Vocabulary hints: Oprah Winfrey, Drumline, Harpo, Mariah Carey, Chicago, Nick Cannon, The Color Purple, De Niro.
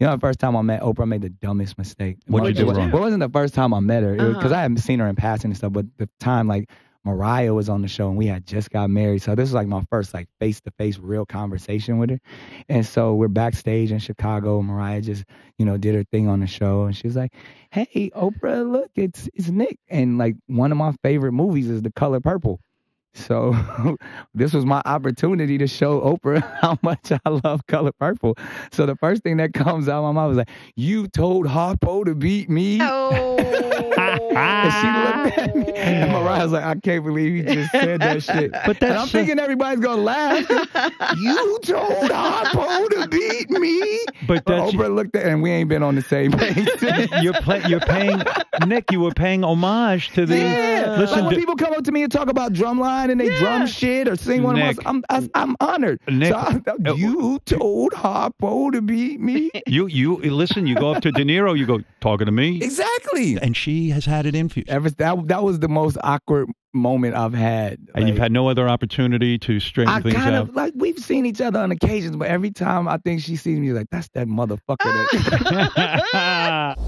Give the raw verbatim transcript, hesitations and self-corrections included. You know, the first time I met Oprah, I made the dumbest mistake. What did you do wrong? Well, it wasn't the first time I met her, because uh-huh. I hadn't seen her in passing and stuff, but the time, like, Mariah was on the show, and we had just got married. So this was, like, my first, like, face-to-face real conversation with her. And so we're backstage in Chicago. Mariah just, you know, did her thing on the show, and she was like, hey, Oprah, look, it's it's Nick. And, like, one of my favorite movies is The Color Purple. So this was my opportunity to show Oprah how much I love Color Purple. So the first thing that comes out of my mouth was like, you told Harpo to beat me? Oh. And she looked at me. And Mariah was like, I can't believe he just said that shit. But that and I'm shit. thinking everybody's going to laugh. You told Harpo to beat me? But, but Oprah looked at, and we ain't been on the same page. You're, play, you're paying, Nick, you were paying homage to the... Yeah. Listen, like when people come up to me and talk about Drumline, and they yeah. drum shit or sing one Nick, of my I'm, I'm honored. Nick, so I, you told Harpo to beat me? You, you listen, you go up to De Niro, you go, talking to me? Exactly. And she has had it in for you. Ever, that, that was the most awkward moment I've had. And like, you've had no other opportunity to straighten I things kind out? Of, like, we've seen each other on occasions, but every time I think she sees me, like, that's that motherfucker. That